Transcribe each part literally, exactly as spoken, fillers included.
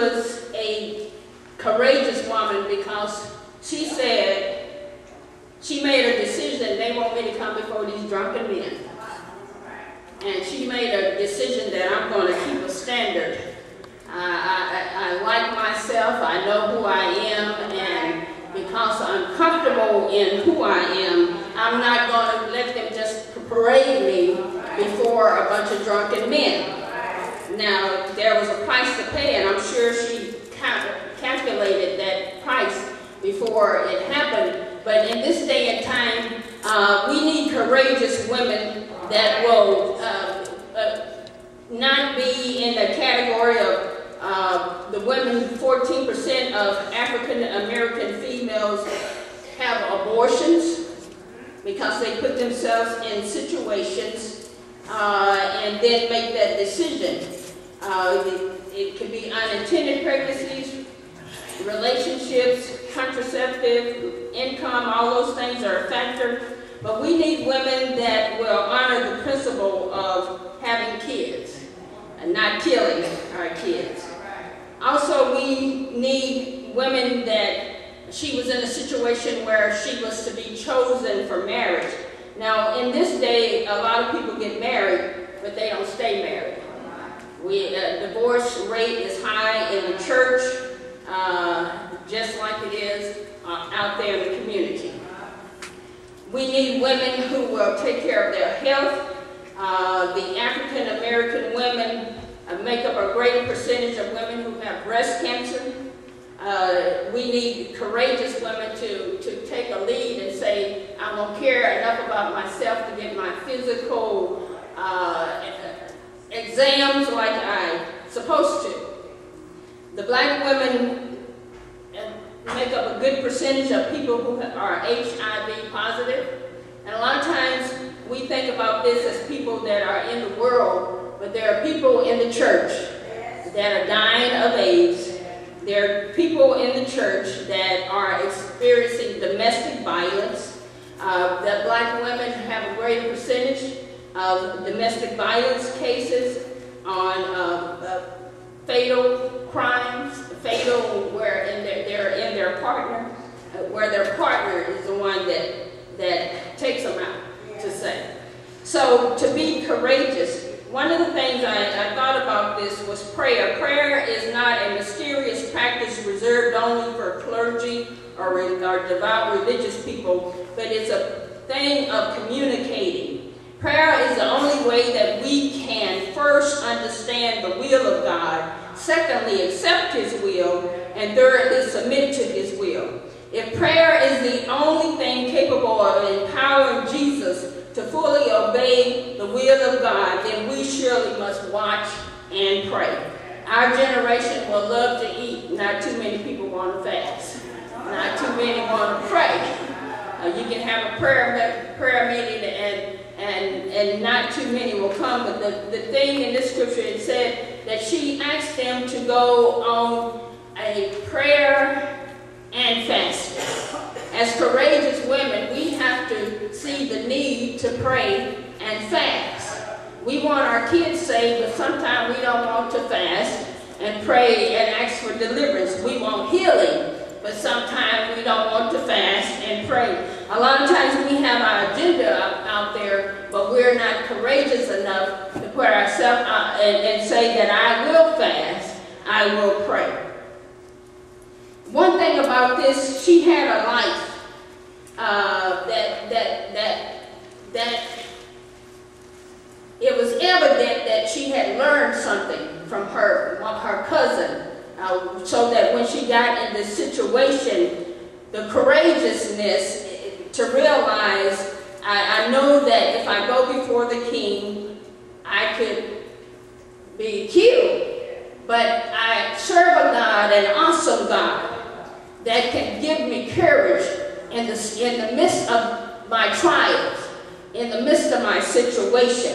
was a courageous woman because she said she made a decision, they want me to come before these drunken men. And she made a decision that I'm going to keep a standard. Uh, I, I, I like myself, I know who I am, and because I'm comfortable in who I am, I'm not going to let them just parade me before a bunch of drunken men. Now, there was a price to pay, and I'm sure she calculated that price before it happened. But in this day and time, uh, we need courageous women that will uh, uh, not be in the category of uh, the women. Fourteen percent of African American females have abortions because they put themselves in situations uh, and then make that decision. Uh, it, it can be unintended pregnancies, relationships, contraceptive, income, all those things are a factor. But we need women that will honor the principle of having kids and not killing our kids. Also, we need women that she was in a situation where she was to be chosen for marriage. Now, in this day, a lot of people get married, but they don't stay married. We, uh, divorce rate is high in the church, uh, just like it is uh, out there in the community. We need women who will take care of their health. Uh, the African American women uh, make up a greater percentage of women who have breast cancer. Uh, we need courageous women to, to take a lead and say, I don't care enough about myself to get my physical uh, exams like I'm supposed to. The black women make up a good percentage of people who are H I V positive. And a lot of times we think about this as people that are in the world, but there are people in the church that are dying of AIDS. There are people in the church that are experiencing domestic violence. Uh, that black women have a greater percentage of domestic violence cases, on uh, uh, fatal crimes, fatal where in their, they're in their partner, uh, where their partner is the one that, that takes them out, yeah. to say. So to be courageous, one of the things I, I thought about this was prayer. Prayer is not a mysterious practice reserved only for clergy or, or devout religious people, but it's a thing of communicating. Prayer is the only way that we can first understand the will of God, secondly, accept His will, and thirdly, submit to His will. If prayer is the only thing capable of empowering Jesus to fully obey the will of God, then we surely must watch and pray. Our generation will love to eat. Not too many people want to fast. Not too many want to pray. Uh, you can have a prayer, prayer meeting and And, and not too many will come, but the, the thing in this scripture, it said that she asked them to go on a prayer and fast. As courageous women, we have to see the need to pray and fast. We want our kids saved, but sometimes we don't want to fast and pray and ask for deliverance. We want healing, but sometimes we don't want to fast and pray. A lot of times we have our agenda out, out there, but we're not courageous enough to put ourselves out and, and say that I will fast, I will pray. One thing about this, she had a life uh, that, that, that, that it was evident that she had learned something from her, from her cousin, uh, so that when she got in this situation, the courageousness to realize, I, I know that if I go before the king, I could be killed. But I serve a God, an awesome God, that can give me courage in the, in the midst of my trials, in the midst of my situation.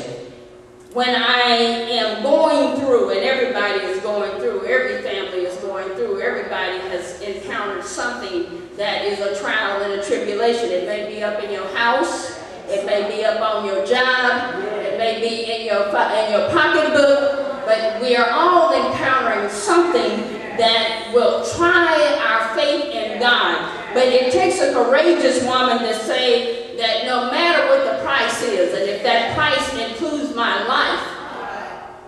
When I am going through, and everybody is going through, every family is going through, everybody has encountered something that is a trial and a tribulation. It may be up in your house, it may be up on your job, it may be in your, in your pocketbook, but we are all encountering something that will try our faith in God. But it takes a courageous woman to say that no matter what the price is, and if that price includes my life,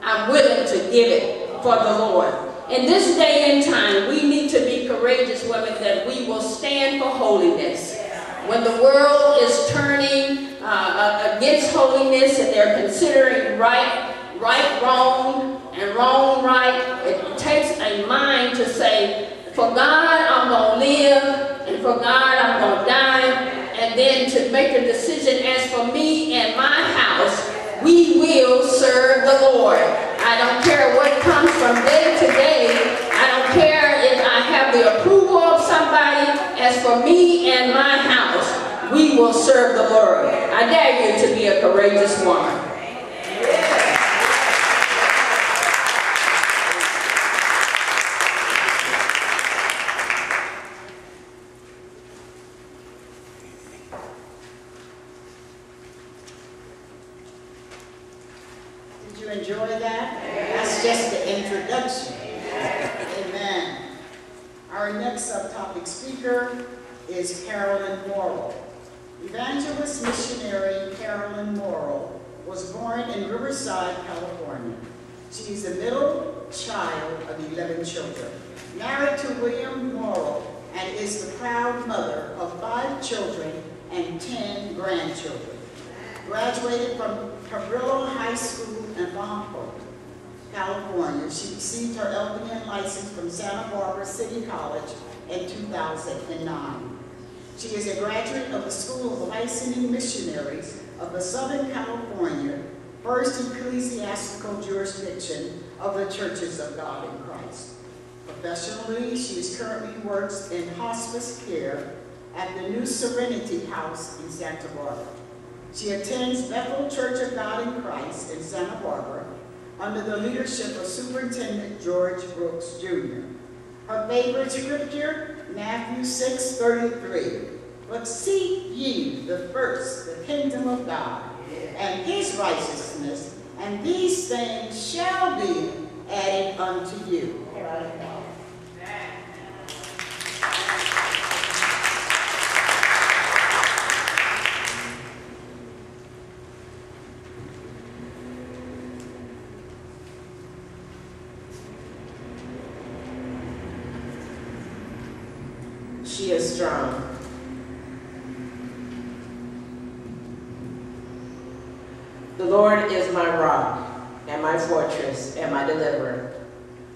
I'm willing to give it for the Lord. In this day and time, we need to be courageous women that we will stand for holiness. When the world is turning uh, against holiness and they're considering right, right, wrong, and wrong, right, it takes a mind to say, for God I'm going to live, and for God I'm going to die, and then to make a decision, as for me and my house, we will serve the Lord. I don't care what comes from day to day. I don't care if I have the approval of somebody. As for me and my house, we will serve the Lord. I dare you to be a courageous woman. Did you enjoy that? That's just the introduction. Amen. Our next subtopic speaker is Carolyn Morrell. Evangelist missionary Carolyn Morrell was born in Riverside, California. She is the middle child of eleven children, married to William Morrell, and is the proud mother of five children and ten grandchildren. Graduated from Cabrillo High School in Lompoc, California. She received her L P N license from Santa Barbara City College in two thousand nine. She is a graduate of the School of Licensing Missionaries of the Southern California First Ecclesiastical Jurisdiction of the Churches of God in Christ. Professionally, she is currently works in hospice care at the New Serenity House in Santa Barbara. She attends Bethel Church of God in Christ in Santa Barbara under the leadership of Superintendent George Brooks Junior Her favorite scripture, Matthew six thirty-three. But seek ye the first, the kingdom of God, and his righteousness, and these things shall be added unto you. She is strong. The Lord is my rock and my fortress and my deliverer,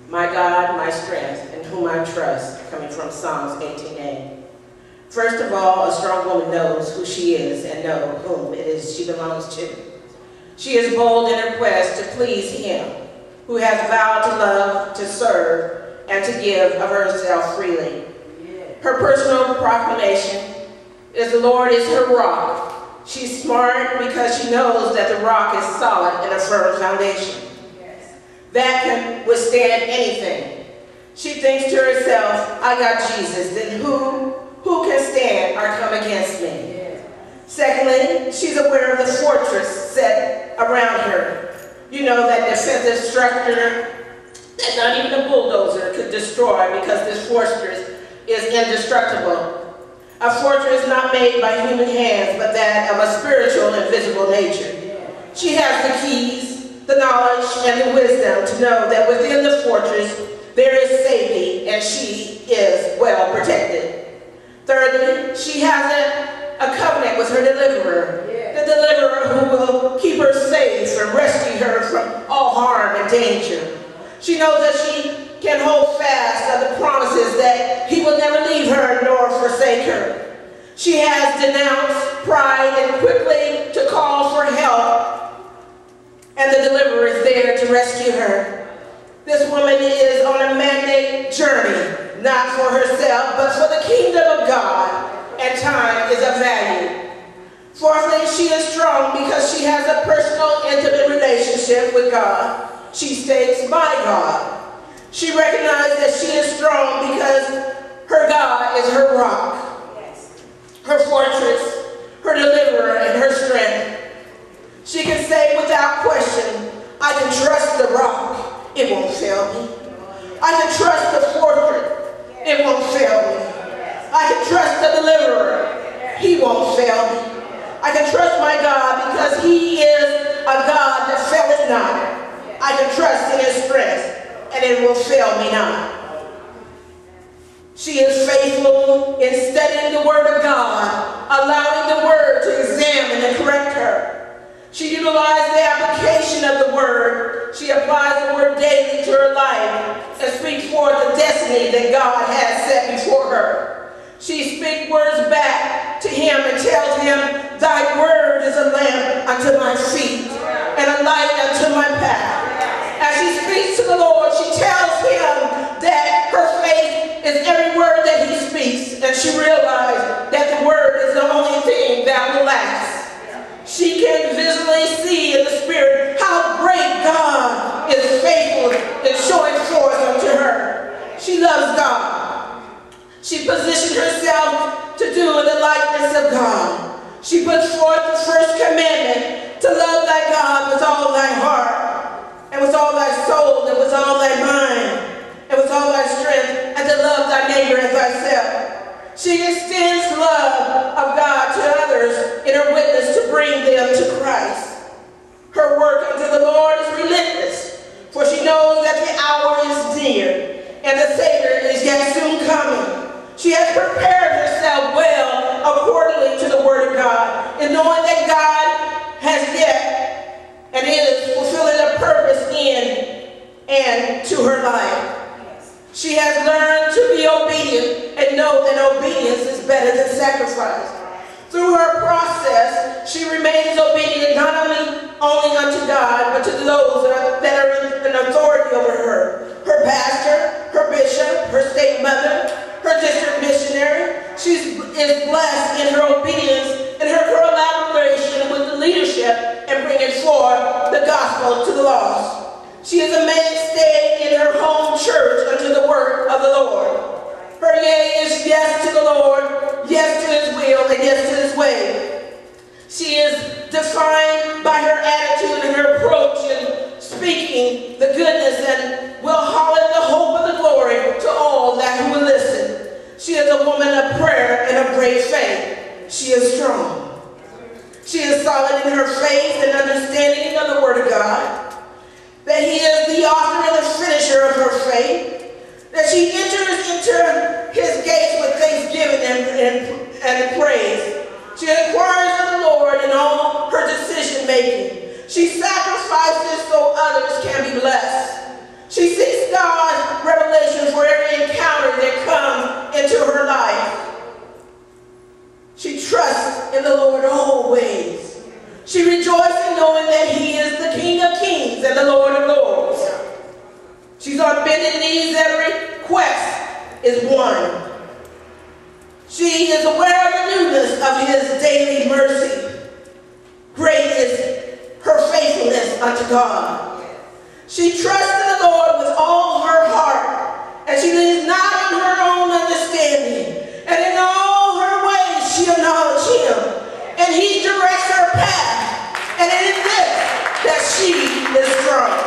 my God, my strength, in whom I trust, coming from Psalms eighteen A. First of all, a strong woman knows who she is and knows whom it is she belongs to. She is bold in her quest to please him who has vowed to love, to serve, and to give of herself freely. Her personal proclamation is the Lord is her rock. She's smart because she knows that the rock is solid and a firm foundation. Yes. That can withstand anything. She thinks to herself, I got Jesus, then who, who can stand or come against me? Yes. Secondly, she's aware of the fortress set around her. You know, that defensive structure that not even a bulldozer could destroy, because this fortress is indestructible. A fortress not made by human hands, but that of a spiritual and visible nature. She has the keys, the knowledge, and the wisdom to know that within the fortress there is safety and she is well protected. Thirdly, she has a, a covenant with her deliverer, the deliverer who will keep her safe and rescue her from all harm and danger. She knows that she can hold fast of the promises that he will never leave her nor forsake her. She has denounced pride and quickly to call for help, and the deliverer is there to rescue her. This woman is on a mandate journey, not for herself, but for the kingdom of God, and time is of value. Fourthly, she is strong because she has a personal, intimate relationship with God. She states, my God. She recognized that she is strong because her God is her rock, her fortress, her deliverer, and her strength. She can say without question, I can trust the rock, it won't fail me. I can trust the fortress. won't fail me. I can trust the deliverer. He won't fail me. I can trust my God because he is a God that faileth not. I can trust in his strength and it will fail me not. She is faithful in studying the word of God, allowing the word to examine and correct her. She utilized the application of the word. She applies the word daily to her life and speaks forth the destiny that God has set before her. She speaks words back to him and tells him, thy word is a lamp unto my feet and a light unto my path. As she speaks to the Lord, she tells him that her faith is every word that he speaks, and she realized that the word is the only thing that will last. She can visually see in the spirit how great God is faithful in showing forth unto her. She loves God. She positioned herself to do in the likeness of God. She puts forth the first commandment to love thy God with all thy heart, and with all thy soul, and with all thy mind, and with all thy strength, and to love thy neighbor as thyself. She extends love of God to others in her witness to bring them to Christ. Her work unto the Lord is relentless, for she knows that the hour is near, and the Savior is yet soon coming. She has prepared herself well accordingly to the word of God, and knowing that God has yet and is fulfilling a purpose in and to her life. She has learned to be obedient and know that obedience is better than sacrifice. Through her process, she remains obedient not only, only unto God, but to those that are, that are in authority over her. Her pastor, her bishop, her state mother, her district missionary. She is blessed in her obedience and her collaboration with the leadership and bringing forth the gospel to the lost. She is a mainstay in her home church unto the work of the Lord. Her yea is yes to the Lord, yes to his will, and yes to his way. She is defined by her attitude and her approach in speaking the goodness and will holler the hope of the glory to all that who will listen. She is a woman of prayer and of great faith. She is strong. She is solid in her faith and understanding of the word of God, that he is the author and the finisher of her faith, that she enters into his gates with thanksgiving and, and, and praise. She inquires of the Lord in all her decision-making. She sacrifices so others can be blessed. She seeks God's revelation for every encounter that comes into her life. She trusts in the Lord always. She rejoices in knowing that he is the King of kings and the Lord of lords. She's on bended knees every request is won. She is aware of the newness of his daily mercy. Great is her faithfulness unto God. She trusts in the Lord with all her heart, and she leans not on her own understanding. And in all her ways she acknowledges him, and he directs her path, and it is this that she is strong.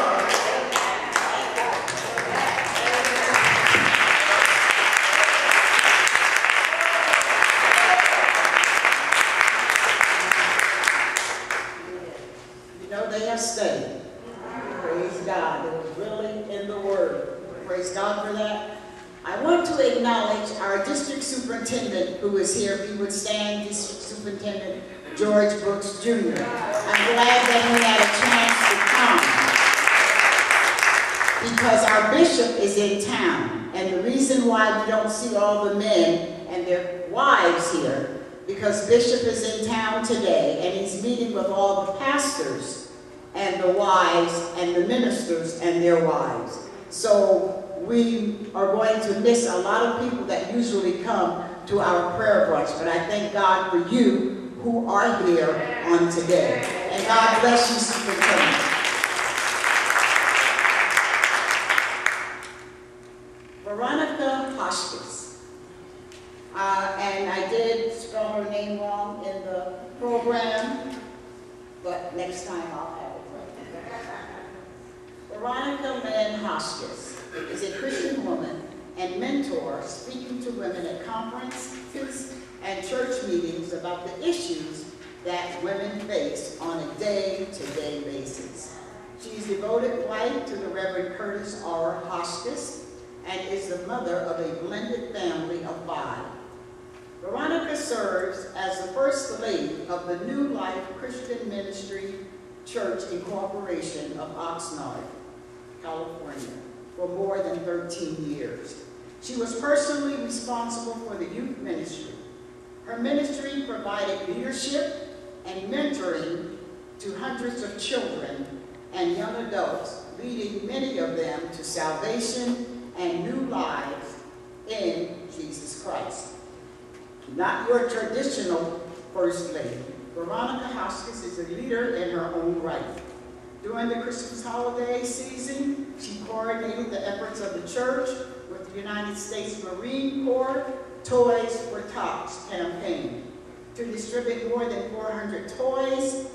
You know, they have studied. Praise God. It was really in the Word. Praise God for that. I want to acknowledge our district superintendent who is here. If you would stand, District Superintendent George Brooks Junior I'm glad that he had a chance to come because our bishop is in town. And the reason why we don't see all the men and their wives here, because Bishop is in town today and he's meeting with all the pastors and the wives and the ministers and their wives. So we are going to miss a lot of people that usually come to our prayer brunch, but I thank God for you who are here on today. And God bless you, Superintendent. Veronica Hoskins. Uh, and I did spell her name wrong in the program, but next time I'll have it right. Veronica Hoskins is a Christian woman and mentor speaking women at conferences and church meetings about the issues that women face on a day-to-day basis. She's devoted life to the Reverend Curtis R. Hostess and is the mother of a blended family of five. Veronica serves as the First Lady of the New Life Christian Ministry Church Incorporation of Oxnard, California, for more than thirteen years. She was personally responsible for the youth ministry. Her ministry provided leadership and mentoring to hundreds of children and young adults, leading many of them to salvation and new lives in Jesus Christ. Not your traditional First Lady, Veronica Hoskins is a leader in her own right. During the Christmas holiday season, she coordinated the efforts of the church with the United States Marine Corps Toys for Tots campaign to distribute more than four hundred toys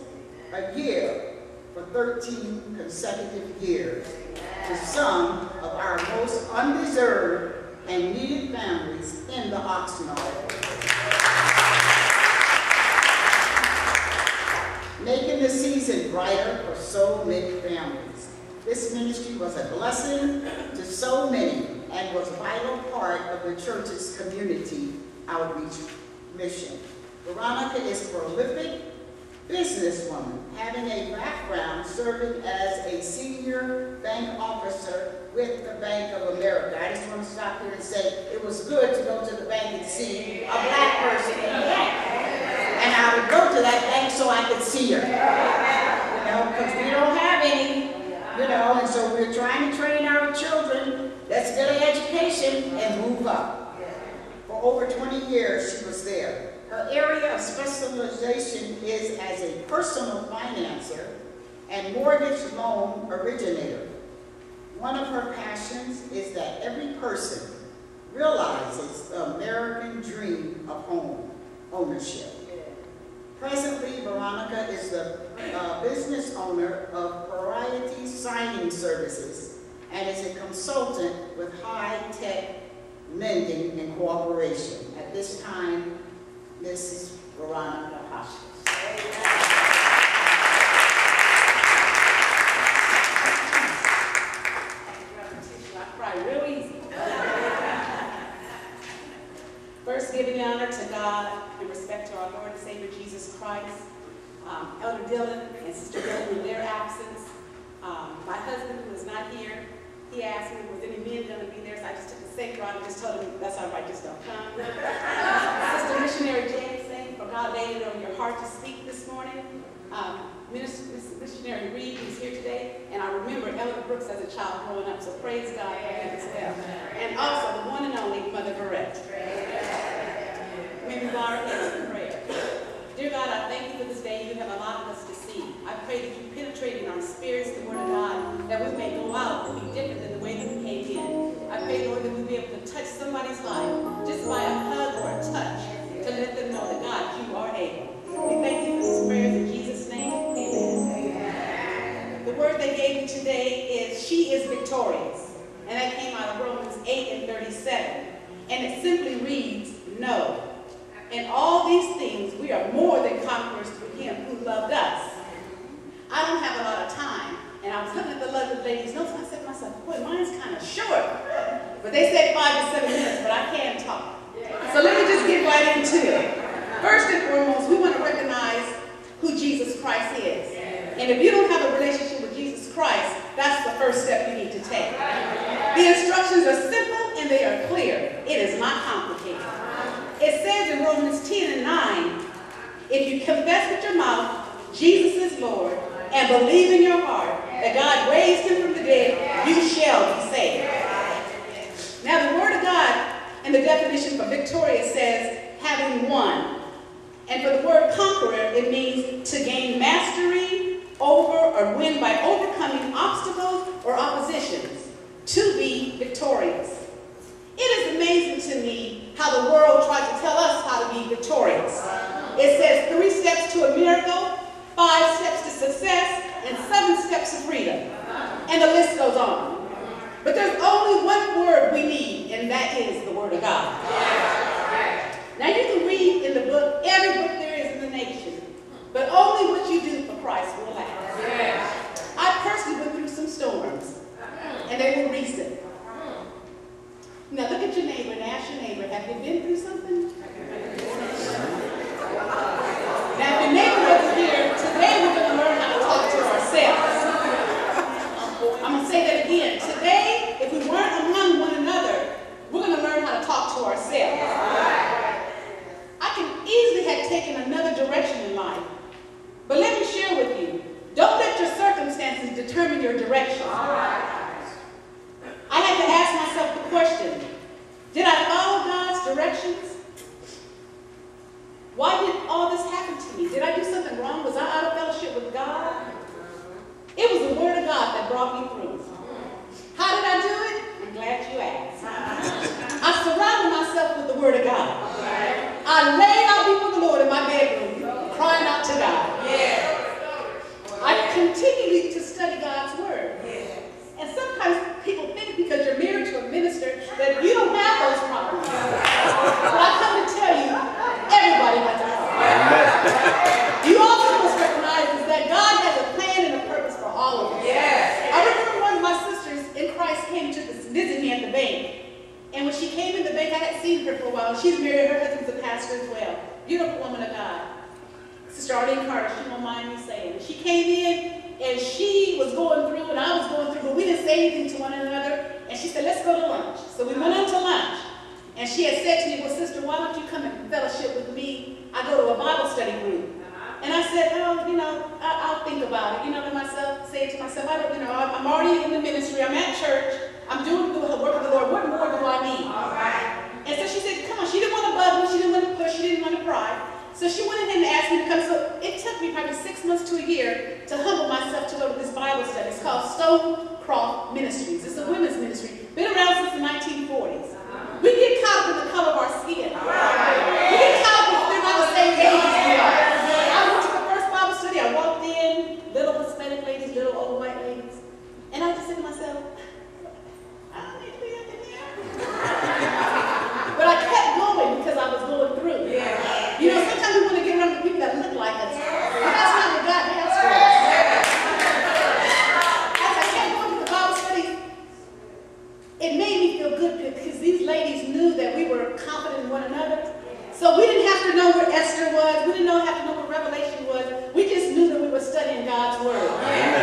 a year for thirteen consecutive years to some of our most undeserved and needed families in the Oxnard, making the season brighter for so many families. This ministry was a blessing to so many and was a vital part of the church's community outreach mission. Veronica is a prolific businesswoman, having a background serving as a senior bank officer with the Bank of America. I just want to stop here and say it was good to go to the bank and see a black person in the bank. And I would go to that bank so I could see her. You know, because we don't have any. You know, and so we're trying to train our children. Let's get an education and move up. For over twenty years, she was there. Her area of specialization is as a personal financer and mortgage loan originator. One of her passions is that every person realizes the American dream of home ownership. Presently, Veronica is the uh, business owner of Variety Signing Services and is a consultant with High-Tech Lending in Corporation. At this time, Missus Veronica Hoskins. I cry real easy. First, giving honor to God in respect to our Lord and Savior Jesus Christ, um, Elder Dylan and Sister Dylan in their absence. Um, my husband, who is not here, he asked me, was any men going to be there? So I just took the sacred honor and just told him, that's all right, just don't come. Sister Missionary James, for God laid it on your heart to speak this morning. Um, Minister, Missionary Reed, who's here today, and I remember Elder Brooks as a child growing up, so praise God for him as well. And also the one and only Mother Barrett. Maybe Laura has a prayer. Dear God, I thank you for this day you have allowed us to see. I pray that you penetrate in our spirits the word of God, that we may go out and be different than the way that we came in. I pray, Lord, that we'll be able to touch somebody's life just by a hug or a touch to let them know that, God, you are able. We thank you for this prayer in Jesus' name. Amen. Amen. The word they gave me today is, she is victorious. And that came out of Romans eight and thirty-seven. And it simply reads, no. In all these things, we are more than conquerors through him who loved us. I don't have a lot of time, and I was looking at the lovely ladies' notes, and I said to myself, boy, mine's kind of short. But they said five to seven minutes, but I can talk. So let me just get right into it. First and foremost, we want to recognize who Jesus Christ is. And if you don't have a relationship with Jesus Christ, that's the first step you need to take. The instructions are simple and they are clear. It is not complicated. It says in Romans ten and nine, if you confess with your mouth Jesus is Lord, and believe in your heart that God raised him from the dead, you shall be saved. Now the Word of God in the definition for victorious says, having won. And for the word conqueror, it means to gain mastery over or win by overcoming obstacles or oppositions, to be victorious. It is amazing to me how the world tries to tell us how to be victorious. It says three steps to a miracle, five steps to success, and seven steps to freedom. And the list goes on. But there's only one word we need, and that is the Word of God. reason. Now look at your neighbor and ask your neighbor, have you been through something? Now if your neighbor was here, today we're going to learn how to talk to ourselves. I'm going to say that again. Today, if we weren't among one another, we're going to learn how to talk to ourselves. I can easily have taken another direction in life, but let me share with you, don't let your circumstances determine your direction. I had to ask myself the question, did I follow God's directions? Why did all this happen to me? Did I do something wrong? Was I out of fellowship with God? It was the Word of God that brought me through. How did I do it? I'm glad you asked. I surrounded myself with the Word of God. I laid out before the Lord in my bedroom, crying out to God. I continued to study God's Word. And sometimes people think because you're married to a minister that you don't have those problems. But I come to tell you, everybody has a problem. You also must recognize that God has a plan and a purpose for all of us. Yes. I remember one of my sisters in Christ came to this, visit me at the bank. And when she came in the bank, I hadn't seen her for a while. She's married. Her husband's a pastor as well. Beautiful woman of God. Sister Arlene Carter, she won't mind me saying. She came in. And she was going through, and I was going through, but we didn't say anything to one another. And she said, let's go to lunch. So we went on to lunch. And she had said to me, well, sister, why don't you come and fellowship with me? I go to a Bible study group. And I said, oh, you know, I, I'll think about it. You know, to myself, saying to myself, I don't, you know, I'm already in the ministry. I'm at church. I'm doing the work of the Lord. What more do I need? All right. And so she said, come on. She didn't want to bug me. She didn't want to push. She didn't want to pry. So she went ahead and asked me to come. So it took me probably six months to a year to humble myself to go to this Bible study. It's called Stonecroft Ministries. It's a women's ministry. Been around since the nineteen forties. We get caught up in the color of our skin. We get caught up if they're not the same age as we are. I went to the first Bible study. I walked in, little Hispanic ladies, little old white ladies. And I just said to myself, I don't need to be up in there. But I kept going because I was going through. Yeah. You know, sometimes we want to get around the people that look like us. But that's not what God has for us. As I kept going to the Bible study, it made me feel good because these ladies knew that we were confident in one another. So we didn't have to know where Esther was. We didn't have to know what Revelation was. We just knew that we were studying God's Word.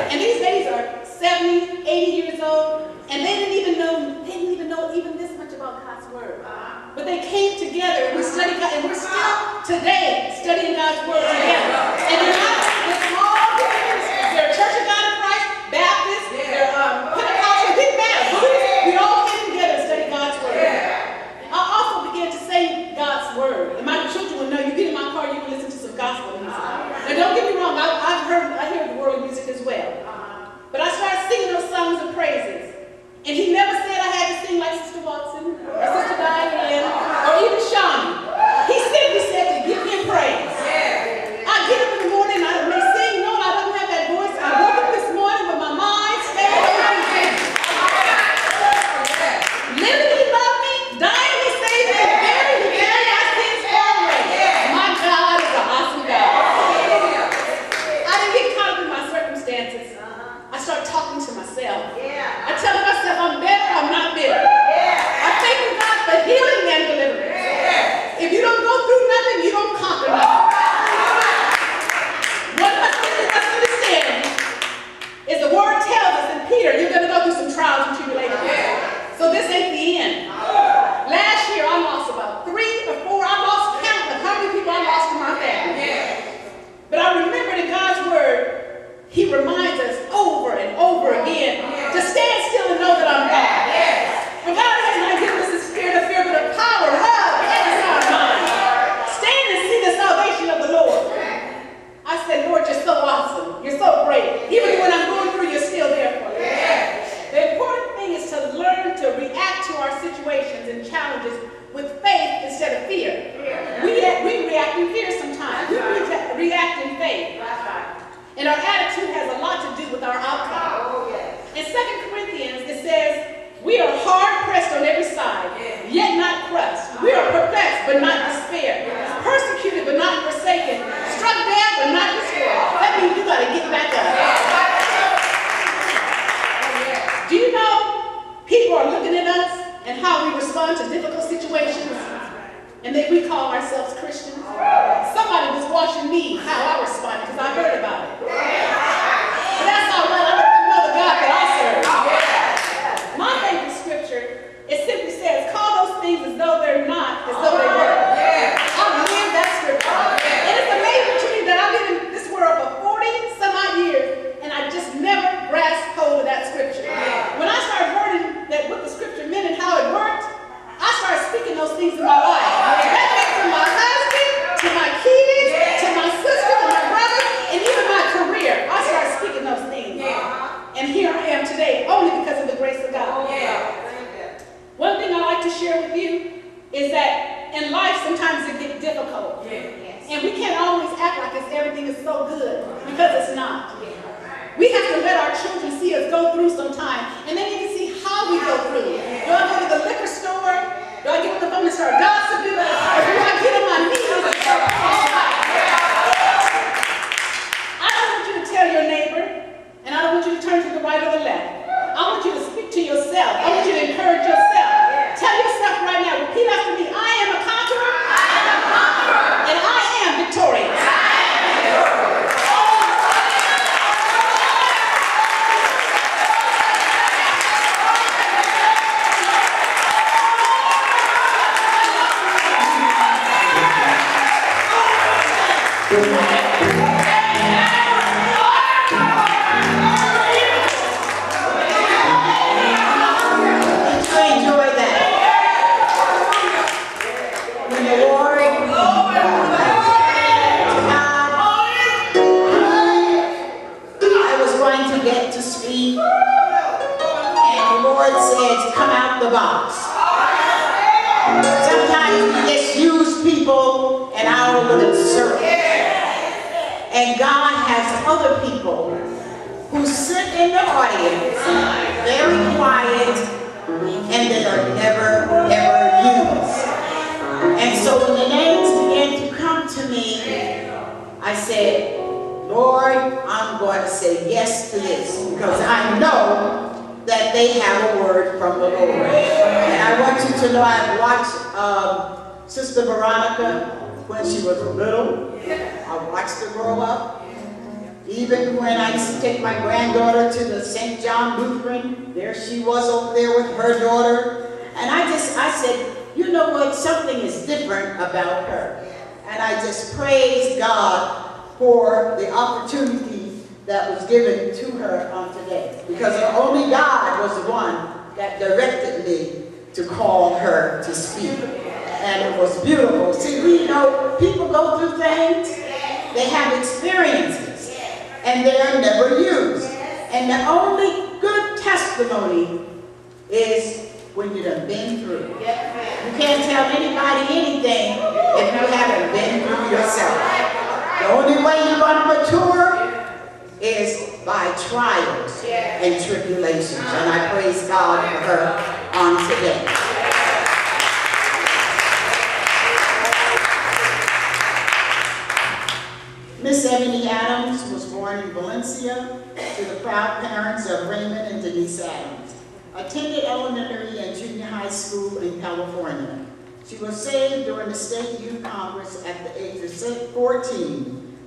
And these ladies are seventy, eighty years old, and they didn't even know, they didn't even know even this much about God's Word. But they came together and we studied God, and we're still today studying God's Word together. And they're not the small ministries. They're Church of God in Christ, Baptist, they're um, Pentecostal, big Baptist, Buddhist. We all came together and study God's Word. I also began to say God's Word. And my children will know, you get in my car, you can listen to some gospel music. Now don't get me wrong, I, I've heard, I hear the world music as well. But I started singing those songs of praises. And he never said I had to sing like Sister Watson, or Sister Diane, or even Shawnee. He simply said to give him praise. I get up in the morning, I may sing, no, I don't have that voice. I woke up this morning with my mind stayed on me. Living he loved me, dying he saved me, buried he buried our sins far away. My God is an awesome God. I didn't get caught up in my circumstances. I started talking to myself. I tell myself I'm better, I'm not bitter. Yeah. I thank you God for healing and deliverance. Yeah. If you don't go through nothing, you don't conquer nothing. What I must understand is the Word tells us in Peter, you're going to go through some trials and tribulations. Yeah. So this ain't the end. Oh. Last year I lost about three or four. I lost count of how many people I lost in my family. Yeah. But I remember in God's Word, He reminds us over and over again to stand still and know that I'm God. For God has not given us the spirit of fear, but of power, love, and a sound mind. Stand and see the salvation of the Lord. I said, Lord, you're so awesome. You're so great. Even when I'm going through, you're still there for me. The important thing is to learn to react to our situations and challenges with faith instead of fear. We, we react in fear sometimes. We react in faith. And our attitude has a lot to do with our outcome. Oh, yes. In Second Corinthians, it says, we are hard-pressed on every side, yes, yet not crushed. We are perplexed, but not despaired. Yes. Persecuted, but not forsaken. Yes. Struck down, but not destroyed. Yes. That means you got to get back up. Yes. Do you know, he how we respond to difficult situations, and that we call ourselves Christians. Somebody was watching me how I responded because I heard about it. But that's all right. I let them know the God that I serve. My favorite scripture, it simply says, call those things as though they're not, as though they were. I live that scripture. And it's amazing to me that I've been in this world for forty some odd years, and I just never grasped hold of that scripture. When I started learning that what the scripture meant and how it worked, I started speaking those things in my life. That meant to my husband, to my kids, to my sister, to my brother, and even my career. I started speaking those things. And here I am today, only because of the grace of God. One thing I like to share with you is that in life, sometimes it gets difficult. And we can't always act like it's, everything is so good, because it's not. We have to let our children see us go through some time, and they need to see how we go through. Do I go to the liquor store? Do I get on the phone and start gossiping? Or do I get on my knees and start calling out? I don't want you to tell your neighbor, and I don't want you to turn to the right or the left. I want you to speak to yourself. I want you to encourage yourself. Tell yourself right now, repeat after me, I am a conqueror, I am a conqueror, and I am victorious.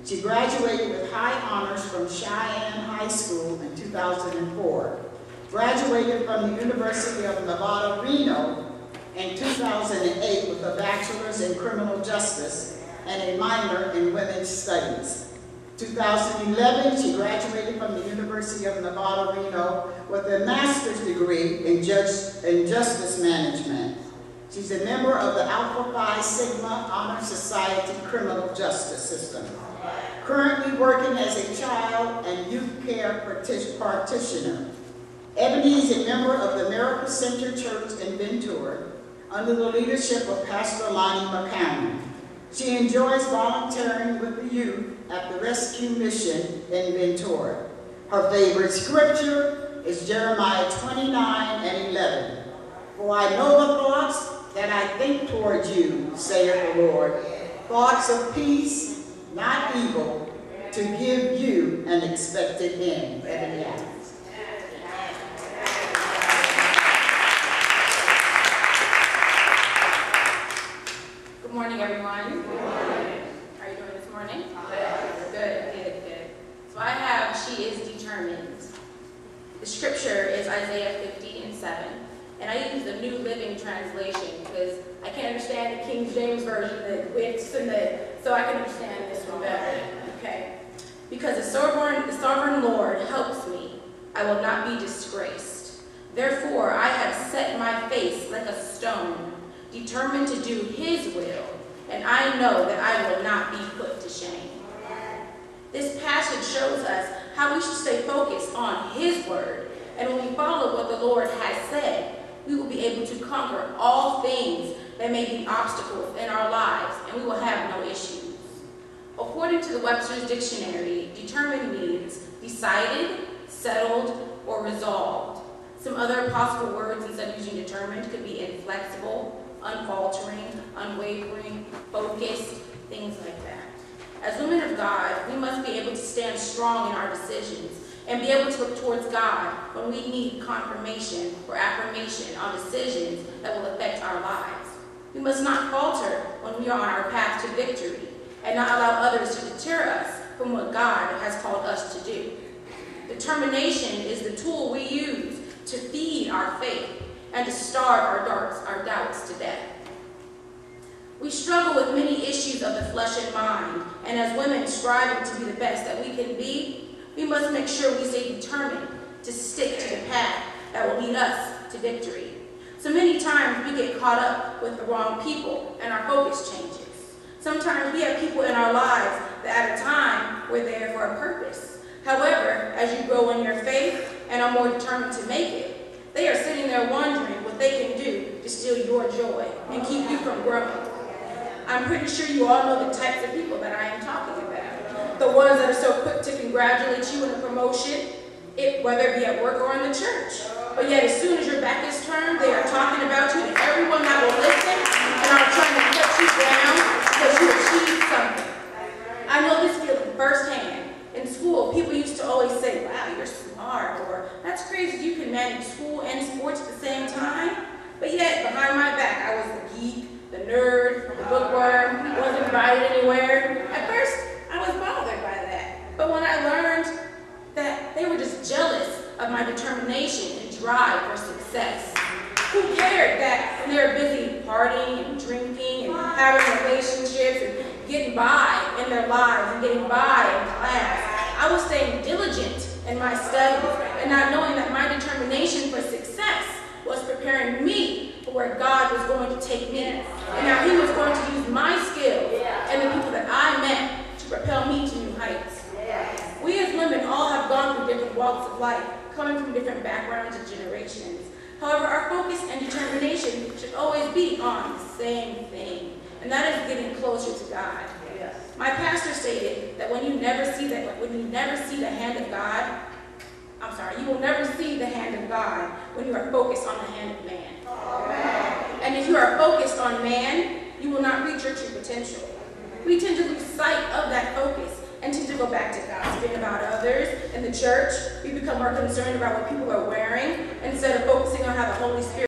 She graduated with high honors from Cheyenne High School in two thousand four, graduated from the University of Nevada, Reno in two thousand eight with a bachelor's in criminal justice and a minor in women's studies. two thousand eleven, she graduated from the University of Nevada, Reno with a master's degree in, judge, in justice management. She's a member of the Alpha Phi Sigma Honor Society criminal justice system. Currently working as a child and youth care practitioner. Ebony is a member of the Miracle Center Church in Ventura under the leadership of Pastor Lonnie McCown. She enjoys volunteering with the youth at the Rescue Mission in Ventura. Her favorite scripture is Jeremiah twenty-nine and eleven. For I know the thoughts that I think toward you, saith the Lord, thoughts of peace, not evil, to give you an expected end. Ebony Adams. I use the New Living Translation because I can't understand the King James Version that we have to submit, so I can understand this one better. Okay. Because the sovereign, the sovereign Lord helps me, I will not be disgraced. Therefore, I have set my face like a stone, determined to do his will, and I know that I will not be put to shame. This passage shows us how we should stay focused on his word, and when we follow what the Lord has said, we will be able to conquer all things that may be obstacles in our lives, and we will have no issues. According to the Webster's Dictionary, determined means decided, settled, or resolved. Some other possible words instead of using determined could be inflexible, unfaltering, unwavering, focused, things like that. As women of God, we must be able to stand strong in our decisions and be able to look towards God when we need confirmation or affirmation on decisions that will affect our lives. We must not falter when we are on our path to victory, and not allow others to deter us from what God has called us to do. Determination is the tool we use to feed our faith and to starve our darts, our doubts to death. We struggle with many issues of the flesh and mind, and as women striving to be the best that we can be, we must make sure we stay determined to stick to the path that will lead us to victory. So many times we get caught up with the wrong people and our focus changes. Sometimes we have people in our lives that at a time were there for a purpose. However, as you grow in your faith and are more determined to make it, they are sitting there wondering what they can do to steal your joy and keep you from growing. I'm pretty sure you all know the types of people that I am talking about. The ones that are so quick to congratulate you on a promotion, it, whether it be at work or in the church. But yet as soon as your back is turned, they are talking about you to everyone that will listen and are trying to cut you down, because you achieved something. I know this feeling firsthand. In school, people used to always say, wow, you're smart, or that's crazy, you can manage school and sports at the same time. But yet, behind my back, I was the geek, the nerd, the bookworm, wasn't invited anywhere. At first, I was bothered by that. But when I learned that they were just jealous of my determination and drive for success. Who cared that when they were busy partying and drinking and having relationships and getting by in their lives and getting by in class? I was staying diligent in my studies and not knowing that my determination for success was preparing me for where God was going to take me. And how he was going to use my skills and the people that I met to propel me to new heights. We as women all have gone through different walks of life, coming from different backgrounds and generations. However, our focus and determination should always be on the same thing, and that is getting closer to God. Yes. My pastor stated that when you never see that, when you never see the hand of God, I'm sorry, you will never see the hand of God when you are focused on the hand of man. Amen. And if you are focused on man, you will not reach your true potential. We tend to lose sight of that focus and tend to go back to God, being about others and the church. We become more concerned about what people are wearing instead of focusing on how the Holy Spirit